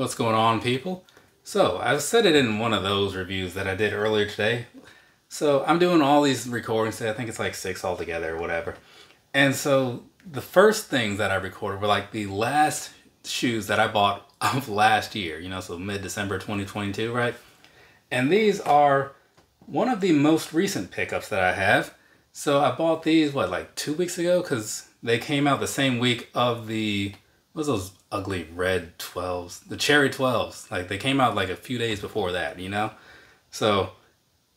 What's going on, people? So I said it in one of those reviews that I did earlier today. So I'm doing all these recordings today. I think it's like 6 altogether or whatever. And so the first things that I recorded were like the last shoes that I bought of last year, you know, so mid-December 2022, right? And these are one of the most recent pickups that I have. So I bought these, what, like 2 weeks ago? Because they came out the same week of the, what's those ugly red 12s? The cherry 12s. Like, they came out like a few days before that, you know? So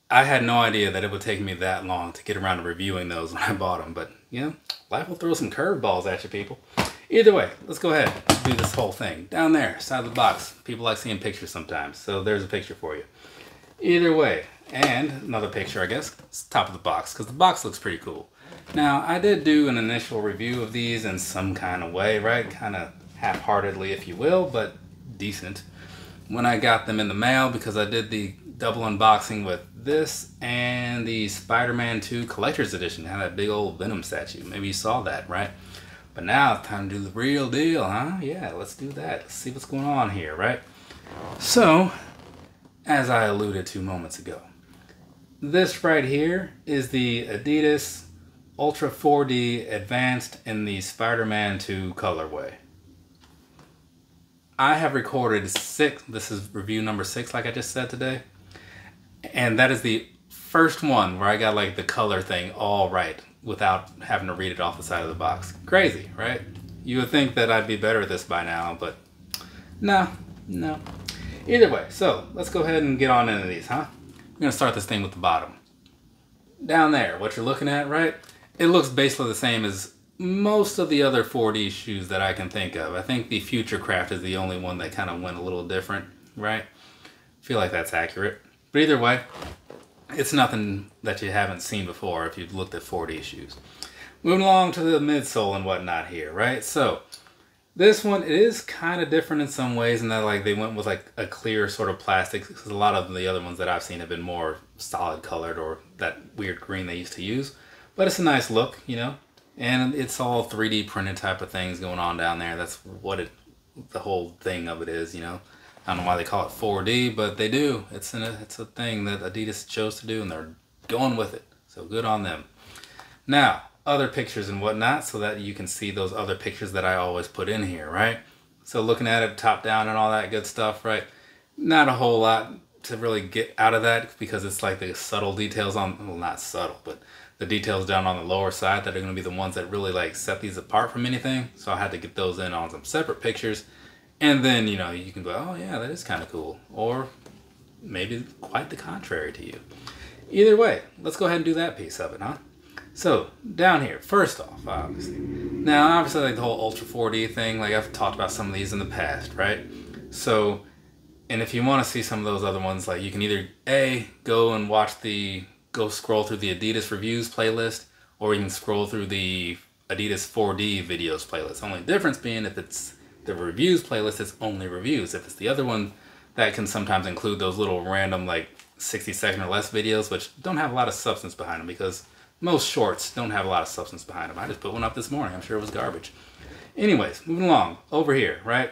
I had no idea that it would take me that long to get around to reviewing those when I bought them. But, you know, life will throw some curveballs at you, people. Either way, let's go ahead and do this whole thing. Down there, side of the box. People like seeing pictures sometimes, so there's a picture for you. Either way, and another picture, I guess, top of the box, because the box looks pretty cool. Now, I did do an initial review of these in some kind of way, right? Kind of half-heartedly, if you will, but decent. When I got them in the mail, because I did the double unboxing with this and the Spider-Man 2 Collector's Edition. It had that big old Venom statue. Maybe you saw that, right? But now it's time to do the real deal, huh? Yeah, let's do that. Let's see what's going on here, right? So, as I alluded to moments ago, this right here is the Adidas Ultra 4D Advanced in the Spider-Man 2 colorway. I have recorded 6, this is review number 6 like I just said today, and that is the first one where I got like the color thing all right without having to read it off the side of the box. Crazy, right? You would think that I'd be better at this by now, but no. Either way, so let's go ahead and get on into these, huh? We're gonna start this thing with the bottom. Down there, what you're looking at, right? It looks basically the same as most of the other 4D shoes that I can think of. I think the Futurecraft is the only one that kind of went a little different, right? I feel like that's accurate. But either way, it's nothing that you haven't seen before if you've looked at 4D shoes. Moving along to the midsole and whatnot here, right? So this one, it is kind of different in some ways in that like they went with like a clear sort of plastic, because a lot of the other ones that I've seen have been more solid colored or that weird green they used to use. But it's a nice look, you know, and it's all 3D printed type of things going on down there. That's what the whole thing of it is, you know. I don't know why they call it 4D, but they do. It's a thing that Adidas chose to do, and they're going with it. So good on them. Now, other pictures and whatnot, so that you can see those other pictures that I always put in here, right? So looking at it top down and all that good stuff, right? Not a whole lot to really get out of that, because it's like the subtle details on, well, not subtle, but the details down on the lower side that are going to be the ones that really like set these apart from anything. So I had to get those in on some separate pictures. And then, you know, you can go, oh yeah, that is kind of cool. Or maybe quite the contrary to you. Either way, let's go ahead and do that piece of it, huh? So, down here, first off, obviously. Now, obviously, like the whole Ultra 4D thing, like I've talked about some of these in the past, right? So, and if you want to see some of those other ones, like you can either, A, go and watch the, go scroll through the Adidas Reviews playlist, or you can scroll through the Adidas 4D videos playlist. Only difference being if it's the reviews playlist, it's only reviews. If it's the other one, that can sometimes include those little random, like, 60-second or less videos, which don't have a lot of substance behind them, because most shorts don't have a lot of substance behind them. I just put one up this morning. I'm sure it was garbage. Anyways, moving along. Over here, right?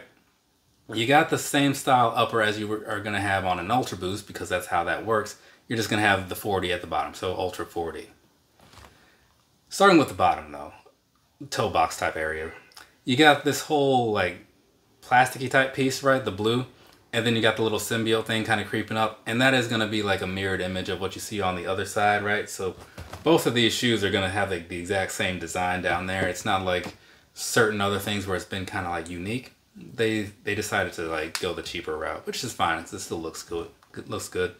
You got the same style upper as you are going to have on an Ultra Boost, because that's how that works. You're just going to have the 4D at the bottom, so Ultra 4D. Starting with the bottom, though. Toe box type area. You got this whole, like, plasticky type piece, right? The blue. And then you got the little symbiote thing kind of creeping up. And that is going to be like a mirrored image of what you see on the other side, right? So both of these shoes are going to have like the exact same design down there. It's not like certain other things where it's been kind of like unique. They decided to like go the cheaper route, which is fine. This still looks good. It looks good.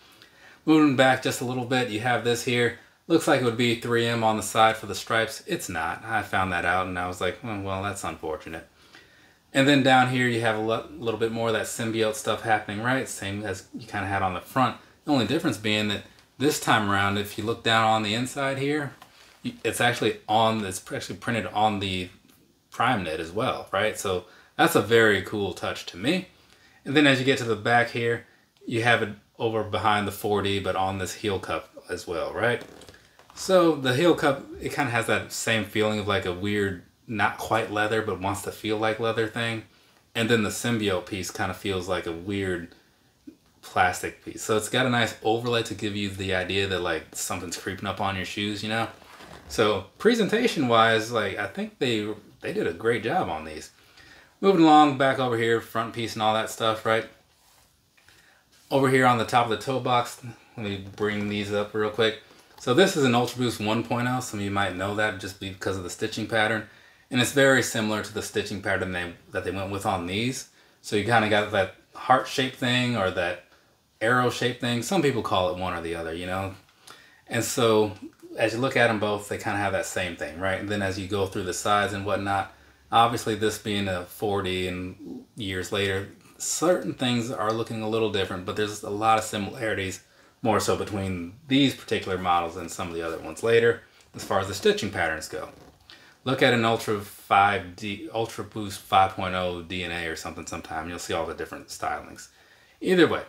Moving back just a little bit, you have this here. Looks like it would be 3M on the side for the stripes. It's not. I found that out and I was like, well, that's unfortunate. And then down here you have a little bit more of that symbiote stuff happening, right? Same as you kind of had on the front. The only difference being that this time around, if you look down on the inside here, it's actually printed on the PrimeNet as well, right? So that's a very cool touch to me. And then as you get to the back here, you have it over behind the 4D, but on this heel cup as well, right? So the heel cup, it kind of has that same feeling of like a weird, not quite leather, but wants to feel like leather thing. And then the symbiote piece kind of feels like a weird plastic piece. So it's got a nice overlay to give you the idea that like something's creeping up on your shoes, you know? So presentation wise, like I think they did a great job on these. Moving along back over here, front piece and all that stuff, right? Over here on the top of the toe box, let me bring these up real quick. So this is an Ultra Boost 1.0. Some of you might know that just because of the stitching pattern. And it's very similar to the stitching pattern that they went with on these. So you kind of got that heart-shaped thing or that arrow-shaped thing. Some people call it one or the other, you know? And so as you look at them both, they kind of have that same thing, right? And then as you go through the sides and whatnot, obviously this being a 4D and years later, certain things are looking a little different, but there's a lot of similarities, more so between these particular models and some of the other ones later, as far as the stitching patterns go. Look at an Ultra 5D, Ultra Boost 5.0 DNA or something sometime. You'll see all the different stylings. Either way,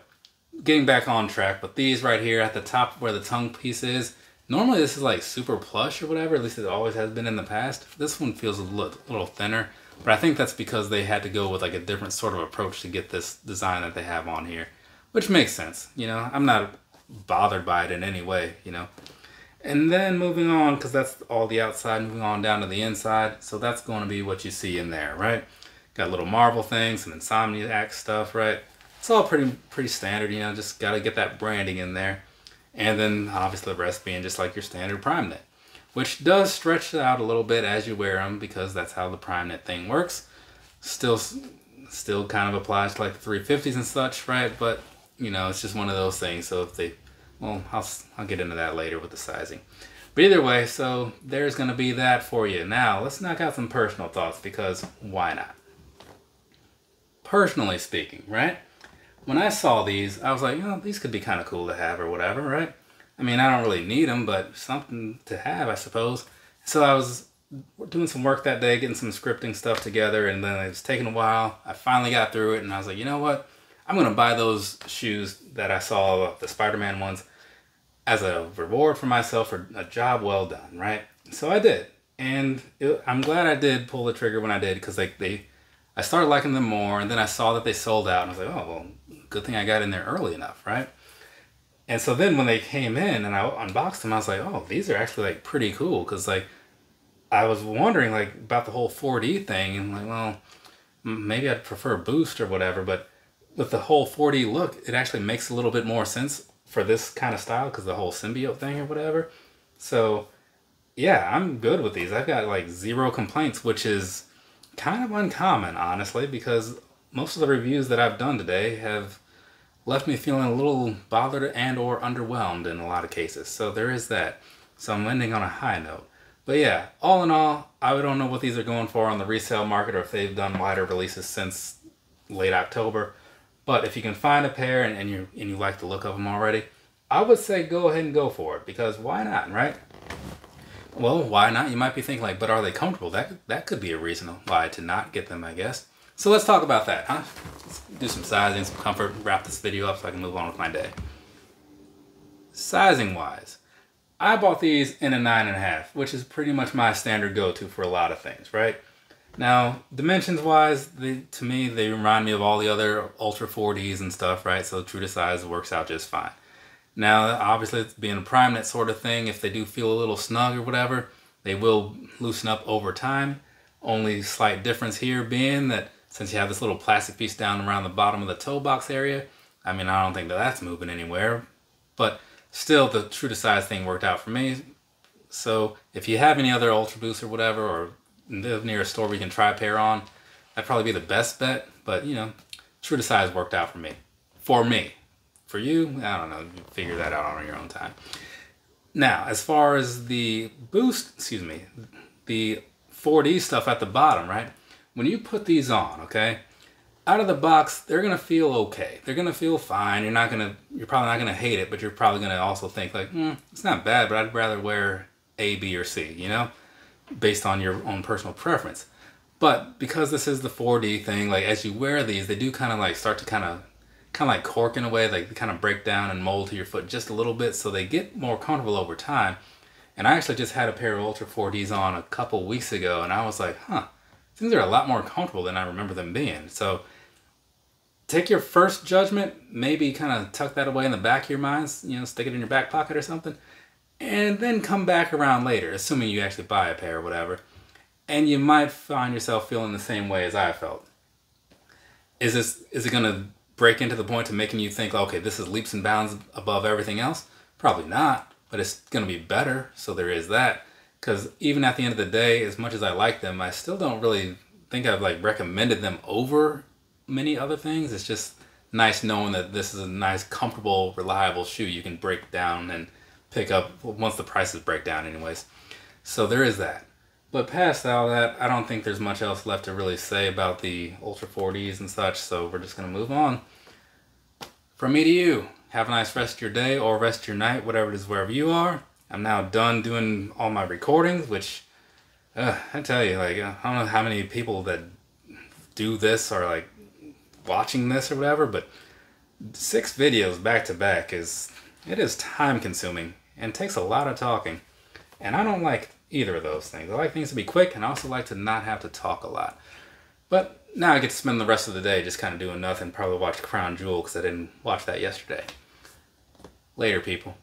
getting back on track, but these right here at the top where the tongue piece is, normally this is like super plush or whatever, at least it always has been in the past. This one feels a little thinner, but I think that's because they had to go with like a different sort of approach to get this design that they have on here, which makes sense. You know, I'm not bothered by it in any way, you know. And then moving on, because that's all the outside, moving on down to the inside. So that's going to be what you see in there, right? Got a little Marvel thing, some Insomniac stuff, right? It's all pretty standard, you know, just got to get that branding in there. And then obviously the rest being just like your standard PrimeNet, which does stretch it out a little bit as you wear them because that's how the PrimeNet thing works. Still kind of applies to like the 350s and such, right? But, you know, it's just one of those things. So if they... Well, I'll get into that later with the sizing. But either way, so there's going to be that for you. Now, let's knock out some personal thoughts because why not? Personally speaking, right? When I saw these, I was like, you know, these could be kind of cool to have or whatever, right? I mean, I don't really need them, but something to have, I suppose. So I was doing some work that day, getting some scripting stuff together, and then it was taking a while. I finally got through it, and I was like, you know what? I'm going to buy those shoes that I saw, the Spider-Man ones, as a reward for myself for a job well done, right? So I did, and I'm glad I did pull the trigger when I did, because like I started liking them more, and then I saw that they sold out, and I was like, oh, well, good thing I got in there early enough, right? And so then when they came in and I unboxed them, I was like, oh, these are actually like pretty cool, because like I was wondering like about the whole 4D thing, and like, well, maybe I'd prefer Boost or whatever, but with the whole 4D look, it actually makes a little bit more sense for this kind of style because the whole symbiote thing or whatever. So yeah, I'm good with these. I've got like zero complaints, which is kind of uncommon, honestly, because most of the reviews that I've done today have left me feeling a little bothered and or underwhelmed in a lot of cases. So there is that. So I'm ending on a high note. But yeah, all in all, I don't know what these are going for on the resale market or if they've done wider releases since late October. But if you can find a pair and you like the look of them already, I would say go ahead and go for it, because why not, right? Well, why not? You might be thinking like, but are they comfortable? That could be a reason why to not get them, I guess. So let's talk about that, huh? Let's do some sizing, some comfort, wrap this video up so I can move on with my day. Sizing wise, I bought these in a 9.5, which is pretty much my standard go-to for a lot of things, right? Now, dimensions-wise, to me, they remind me of all the other Ultra 4Ds and stuff, right? So true to size works out just fine. Now, obviously, it's being a PrimeNet sort of thing, if they do feel a little snug or whatever, they will loosen up over time. Only slight difference here being that since you have this little plastic piece down around the bottom of the toe box area, I mean, I don't think that that's moving anywhere. But still, the true to size thing worked out for me. So if you have any other Ultra Boost or whatever, or live near a store where you can try a pair on, that'd probably be the best bet. But you know, true to size worked out for me. For you, I don't know, figure that out on your own time. Now, as far as the Boost, the 4D stuff at the bottom, right? When you put these on, okay, out of the box, they're gonna feel okay. They're gonna feel fine. You're probably not gonna hate it, but you're probably gonna also think like, it's not bad, but I'd rather wear A, B, or C, you know? Based on your own personal preference. But because this is the 4D thing, like as you wear these, they do kind of like start to kind of like cork in a way, like they kind of break down and mold to your foot just a little bit, so they get more comfortable over time. And I actually just had a pair of Ultra 4Ds on a couple weeks ago, and I was like, huh, things are a lot more comfortable than I remember them being. So take your first judgment, maybe kind of tuck that away in the back of your mind, you know, stick it in your back pocket or something, and then come back around later, assuming you actually buy a pair or whatever, and you might find yourself feeling the same way as I felt. Is it going to break into the point of making you think, okay, this is leaps and bounds above everything else? Probably not, but it's going to be better, so there is that. Because even at the end of the day, as much as I like them, I still don't really think I've like recommended them over many other things. It's just nice knowing that this is a nice, comfortable, reliable shoe you can break down and pick up once the prices break down anyways. So there is that. But past all that, I don't think there's much else left to really say about the Ultra 4Ds and such, so we're just going to move on. From me to you, have a nice rest of your day or rest of your night, whatever it is, wherever you are. I'm now done doing all my recordings, which, I tell you, like, I don't know how many people that do this are, like, watching this or whatever, but 6 videos back to back is time consuming and takes a lot of talking. And I don't like either of those things. I like things to be quick, and I also like to not have to talk a lot. But now I get to spend the rest of the day just kind of doing nothing, probably watch Crown Jewel because I didn't watch that yesterday. Later, people.